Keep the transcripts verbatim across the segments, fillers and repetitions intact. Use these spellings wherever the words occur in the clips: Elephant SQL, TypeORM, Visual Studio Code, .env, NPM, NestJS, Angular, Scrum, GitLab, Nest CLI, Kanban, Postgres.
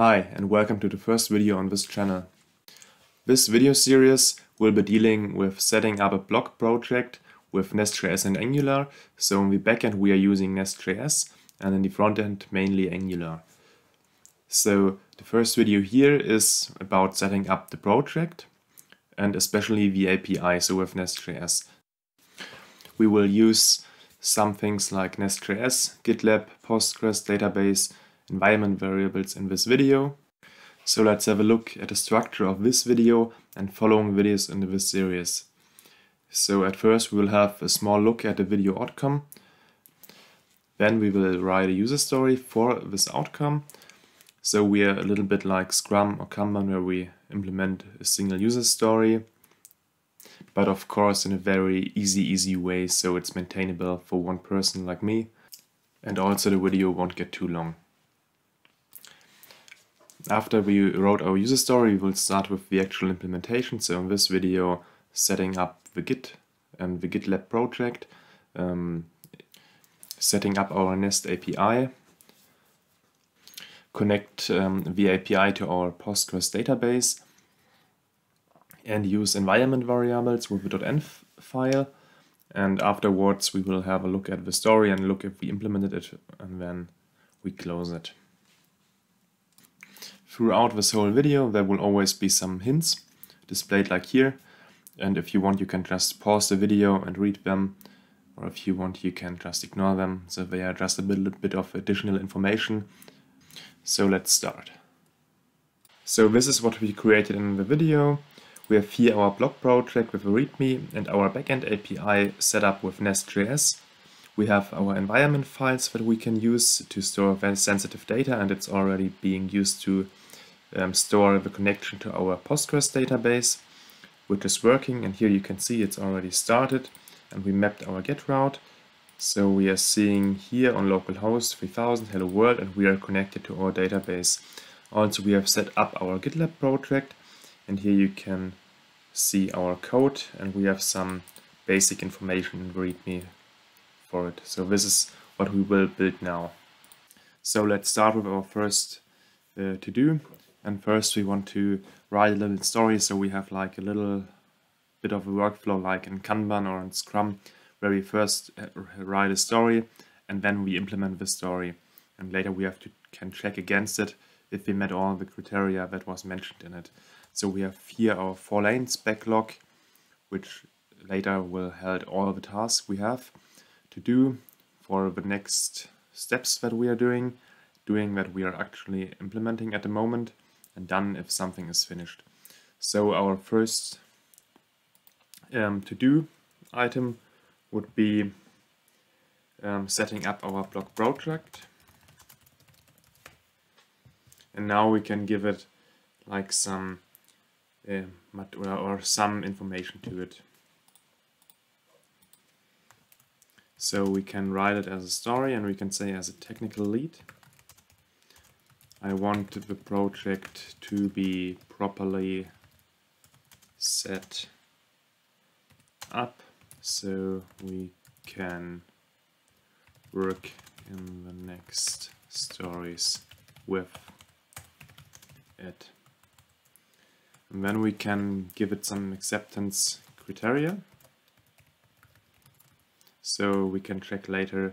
Hi, and welcome to the first video on this channel. This video series will be dealing with setting up a blog project with NestJS and Angular. So in the backend we are using NestJS and in the frontend mainly Angular. So the first video here is about setting up the project and especially the A P I, so with NestJS. We will use some things like NestJS, GitLab, Postgres, database, environment variables in this video. So let's have a look at the structure of this video and following videos in this series. So at first we will have a small look at the video outcome. Then we will write a user story for this outcome. So we are a little bit like Scrum or Kanban, where we implement a single user story, but of course in a very easy, easy way, so it's maintainable for one person like me. And also the video won't get too long. After we wrote our user story, we will start with the actual implementation. So in this video, setting up the Git and the GitLab project, um, setting up our Nest A P I, connect um, the A P I to our Postgres database, and use environment variables with the .env file. And afterwards, we will have a look at the story and look if we implemented it, and then we close it. Throughout this whole video there will always be some hints displayed like here, and if you want you can just pause the video and read them, or if you want you can just ignore them, so they are just a little bit of additional information. So let's start. So this is what we created in the video. We have here our blog project with a README and our backend A P I set up with NestJS. We have our environment files that we can use to store very sensitive data, and it's already being used to Um, store the connection to our Postgres database, which is working, and here you can see it's already started, and we mapped our get route. So we are seeing here on localhost three thousand hello world, and we are connected to our database. Also we have set up our GitLab project, and here you can see our code, and we have some basic information in README for it. So this is what we will build now. So let's start with our first uh, to do. And first we want to write a little story, so we have like a little bit of a workflow like in Kanban or in Scrum, where we first write a story and then we implement the story. And later we have to can check against it if we met all the criteria that was mentioned in it. So we have here our four lanes backlog, which later will hold all the tasks we have to do for the next steps that we are doing, doing that we are actually implementing at the moment, and done if something is finished. So our first um, to-do item would be um, setting up our blog project. And now we can give it like some uh, mat or some information to it. So we can write it as a story, and we can say as a technical lead, I want the project to be properly set up so we can work in the next stories with it. And then we can give it some acceptance criteria. So we can check later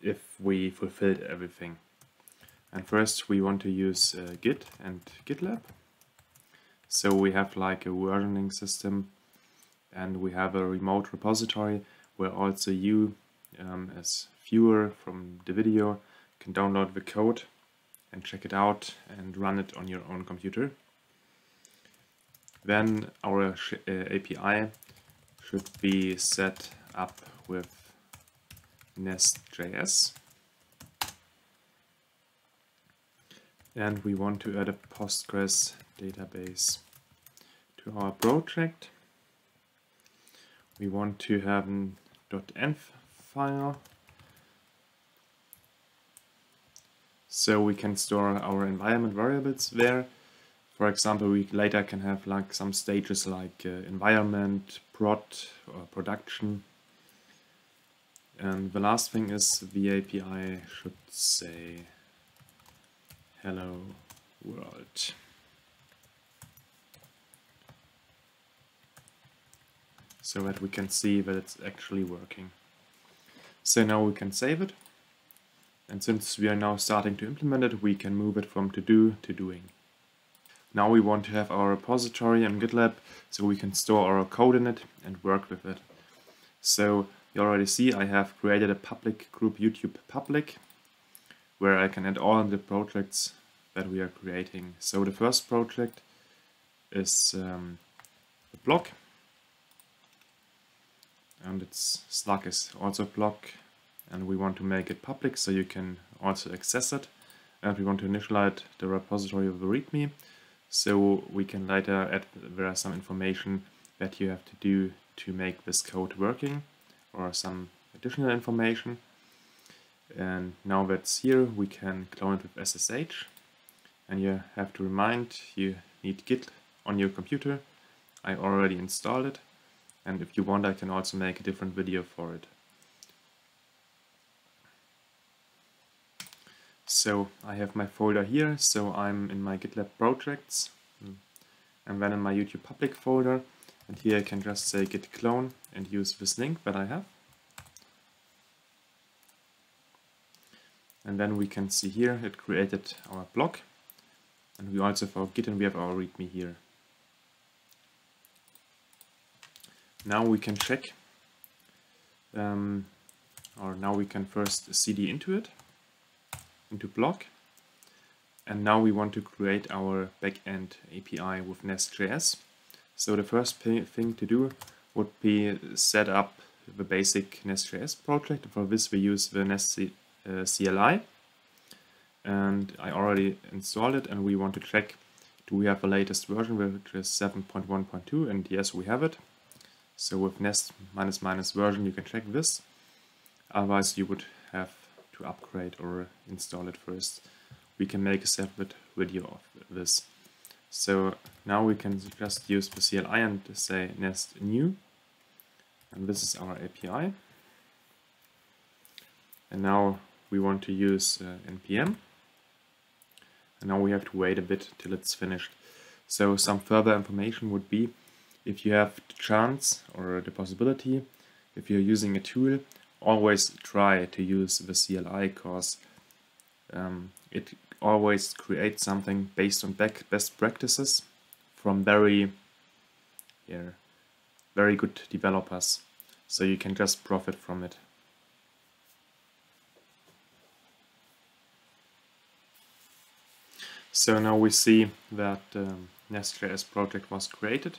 if we fulfilled everything. And first we want to use uh, Git and GitLab. So we have like a versioning system, and we have a remote repository where also you um, as viewer from the video can download the code and check it out and run it on your own computer. Then our sh uh, A P I should be set up with NestJS. And we want to add a Postgres database to our project. We want to have an .env file, so we can store our environment variables there. For example, we later can have like some stages like uh, environment, prod, or production. And the last thing is the A P I should say hello world. So that we can see that it's actually working. So now we can save it. And since we are now starting to implement it, we can move it from to do to doing. Now we want to have our repository on GitLab so we can store our code in it and work with it. So you already see I have created a public group YouTube public where I can add all the projects that we are creating. So the first project is um, the blog, and its Slack is also blog, and we want to make it public so you can also access it, and we want to initialize the repository of the README so we can later add there are some information that you have to do to make this code working or some additional information. And now that's here, we can clone it with S S H, and you have to remind you need Git on your computer. I already installed it, and if you want I can also make a different video for it. So I have my folder here, so I'm in my GitLab projects and then in my YouTube public folder, and here I can just say git clone and use this link that I have. And then we can see here it created our blog, and we also have our git and we have our readme here. Now we can check, um, or now we can first cd into it, into blog, and now we want to create our backend A P I with NestJS. So the first thing to do would be set up the basic NestJS project. For this we use the Nest C L I, and I already installed it, and we want to check do we have the latest version, which is seven point one point two, and yes we have it. So with Nest minus minus version you can check this, otherwise you would have to upgrade or install it first. We can make a separate video of this. So now we can just use the C L I and say nest new, and this is our A P I. And now we want to use uh, N P M, and now we have to wait a bit till it's finished. So some further information would be, if you have the chance or the possibility, if you're using a tool, always try to use the C L I, because um, it always creates something based on back best practices from very, yeah, very good developers. So you can just profit from it. So now we see that um, NestJS project was created,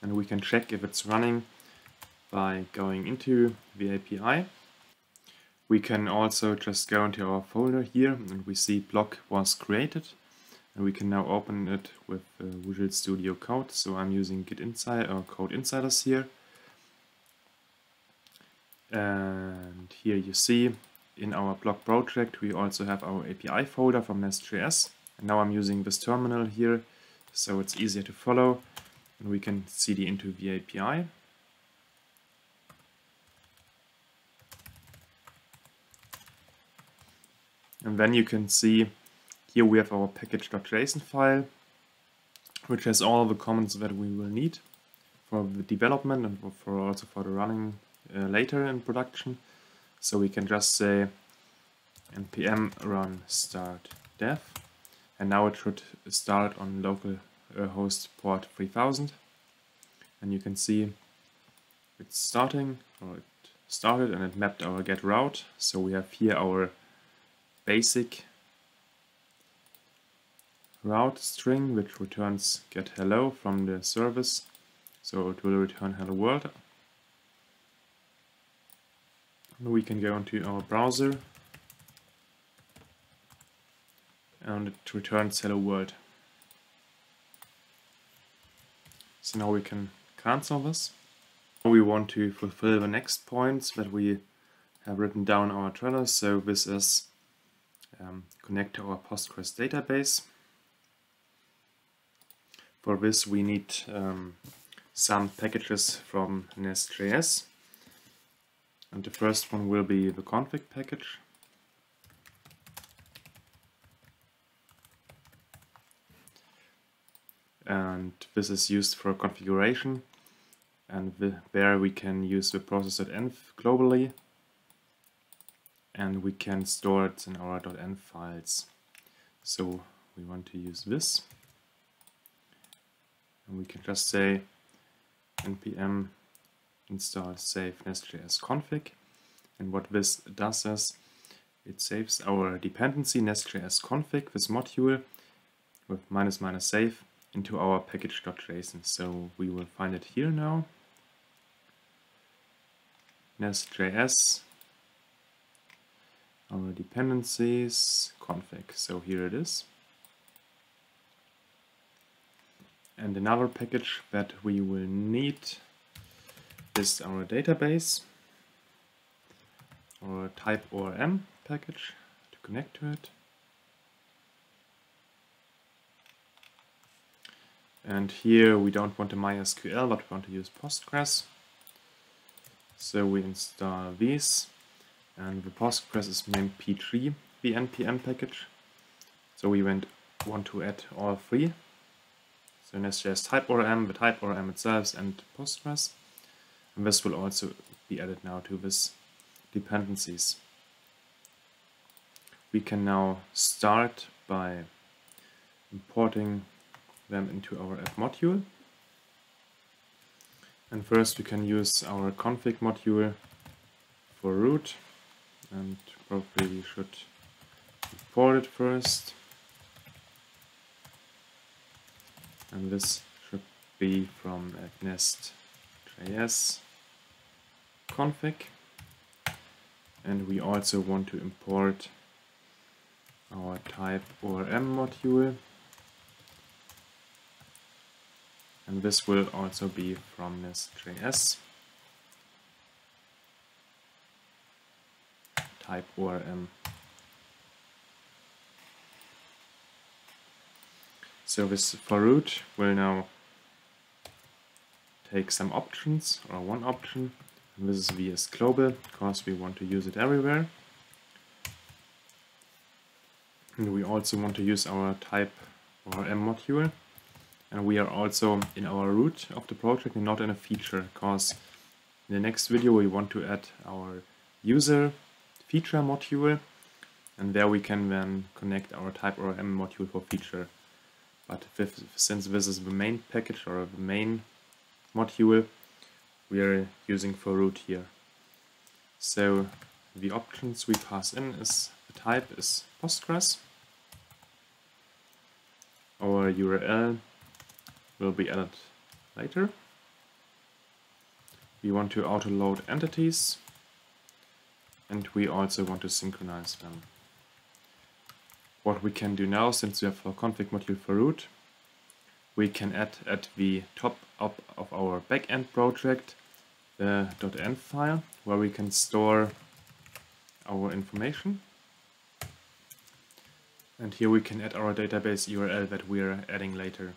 and we can check if it's running by going into the A P I. We can also just go into our folder here, and we see blog was created, and we can now open it with uh, Visual Studio Code. So I'm using Git Insider or Code Insiders here, and here you see in our blog project we also have our A P I folder from NestJS, and now I'm using this terminal here so it's easier to follow, and we can cd into the A P I. And then you can see here we have our package.json file, which has all the comments that we will need for the development and for also for the running uh, later in production. So we can just say npm run start dev, and now it should start on local uh, host port three thousand, and you can see it's starting, or it started, and it mapped our get route. So we have here our basic route string which returns get hello from the service, so it will return hello world. And we can go into our browser, and it returns hello world. So now we can cancel this. We want to fulfill the next points that we have written down our trailer. So this is Um, connect to our Postgres database. For this we need um, some packages from NestJS, and the first one will be the config package, and this is used for configuration, and the, there we can use the process.env globally, and we can store it in our .env files. So we want to use this, and we can just say npm install save nest.js config, and what this does is it saves our dependency nest.js config, this module with minus minus save, into our package.json. So we will find it here now. Nest.js, our dependencies, config. So here it is. And another package that we will need is our database, our TypeORM package to connect to it. And here we don't want a MySQL, but we want to use Postgres. So we install these. And the Postgres is named P three, the N P M package. So we went, want to add all three. So NestJS TypeORM, the TypeORM itself, and Postgres. And this will also be added now to this dependencies. We can now start by importing them into our app module. And first we can use our config module for root, and probably we should import it first. And this should be from nest.js config. And we also want to import our TypeORM module. And this will also be from nest.js TypeORM. So this for root will now take some options, or one option. And this is V S global, because we want to use it everywhere. And we also want to use our TypeORM module. And we are also in our root of the project and not in a feature, because in the next video we want to add our user feature module, and there we can then connect our TypeORM module for feature. But if, since this is the main package or the main module, we are using for root here. So the options we pass in is the type is Postgres. Our U R L will be added later. We want to autoload entities, and we also want to synchronize them. What we can do now, since we have our config module for root, we can add at the top up of our backend project the .env file, where we can store our information. And here we can add our database U R L that we are adding later.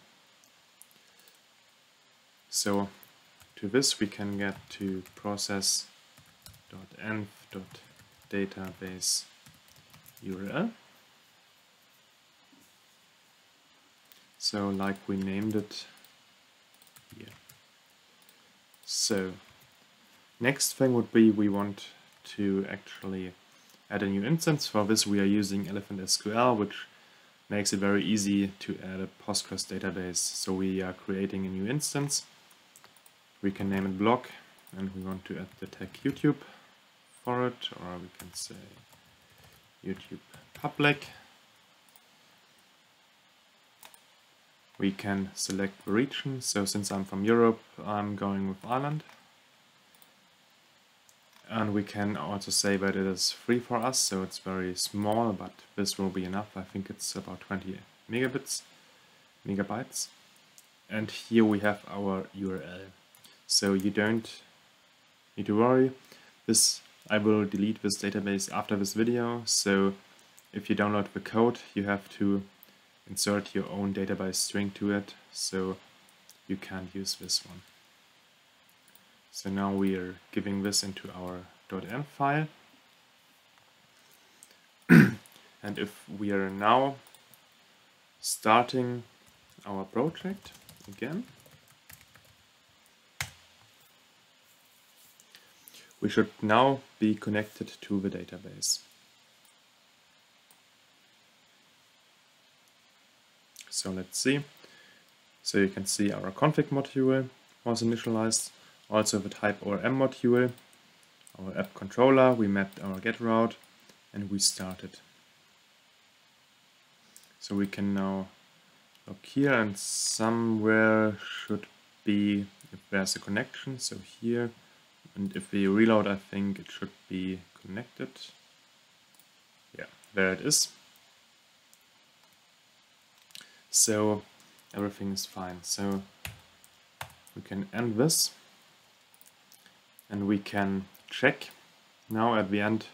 So to this we can get to process.env.database U R L. So like we named it here. So next thing would be we want to actually add a new instance. For this we are using Elephant S Q L, which makes it very easy to add a Postgres database. So we are creating a new instance. We can name it blog, and we want to add the tag YouTube for it, or we can say YouTube public. We can select the region, so since I'm from Europe, I'm going with Ireland. And we can also say that it is free for us, so it's very small, but this will be enough. I think it's about twenty megabits, megabytes. And here we have our U R L. So you don't need to worry. This I will delete this database after this video, so if you download the code, you have to insert your own database string to it, so you can't use this one. So now we are giving this into our .env file. And if we are now starting our project again. We should now be connected to the database. So let's see. So you can see our config module was initialized, also the TypeORM module, our app controller, we mapped our get route, and we started. So we can now look here, and somewhere should be if there's a connection, so here. And if we reload, I think it should be connected. Yeah, there it is. So everything is fine. So we can end this. And we can check now at the end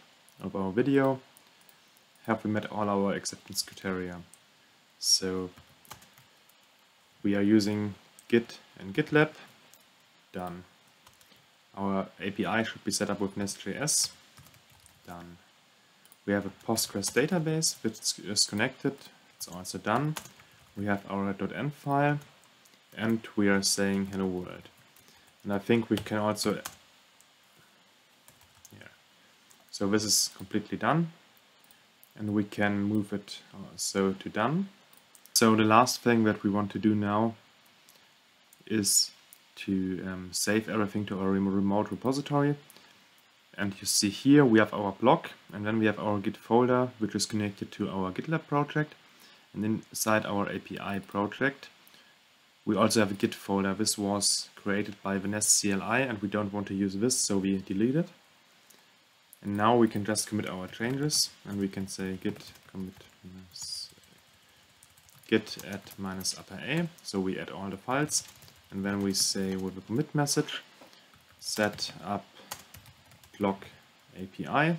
of our video, have we met all our acceptance criteria. So we are using Git and GitLab. Done. Our A P I should be set up with NestJS. Done. We have a Postgres database which is connected. It's also done. We have our .env file, and we are saying hello world. And I think we can also, yeah. So this is completely done, and we can move it so to done. So the last thing that we want to do now is to um, save everything to our remote repository. And you see here we have our blog, and then we have our Git folder, which is connected to our GitLab project. And inside our A P I project, we also have a Git folder. This was created by the Nest C L I, and we don't want to use this, so we delete it. And now we can just commit our changes, and we can say git commit minus git add minus upper A. So we add all the files. And then we say with a commit message, set up blog A P I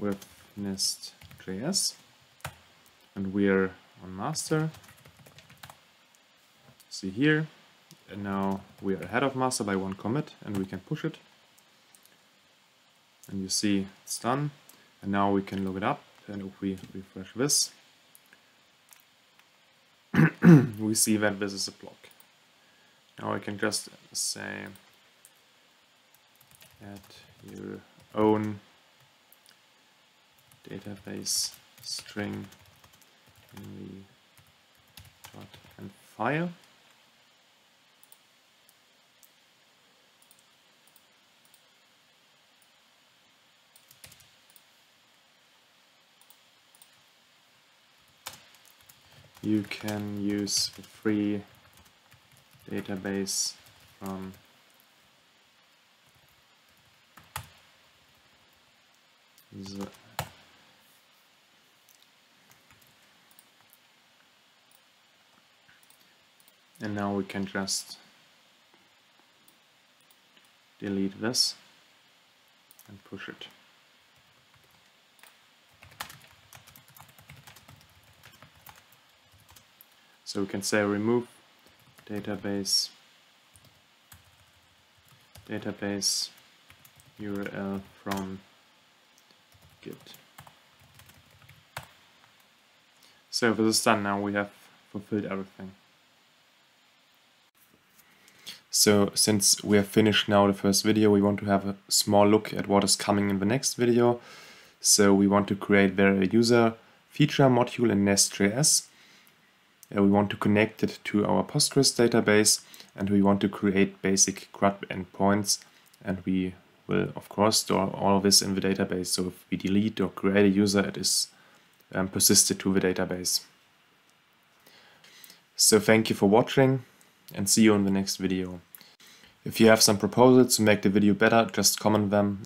with NestJS, and we're on master. See here, and now we are ahead of master by one commit, and we can push it. And you see it's done, and now we can look it up. And if we refresh this, we see that this is a blog. Now I can just say add your own database string in the .env file. You can use the free database from the and now we can just delete this and push it. So we can say remove database database U R L from Git. So this is done. Now we have fulfilled everything. So since we have finished now the first video, we want to have a small look at what is coming in the next video. So we want to create there a user feature module in NestJS. We want to connect it to our Postgres database, and we want to create basic CRUD endpoints, and we will of course store all of this in the database, so if we delete or create a user, it is um, persisted to the database. So thank you for watching, and see you in the next video. If you have some proposals to make the video better, just comment them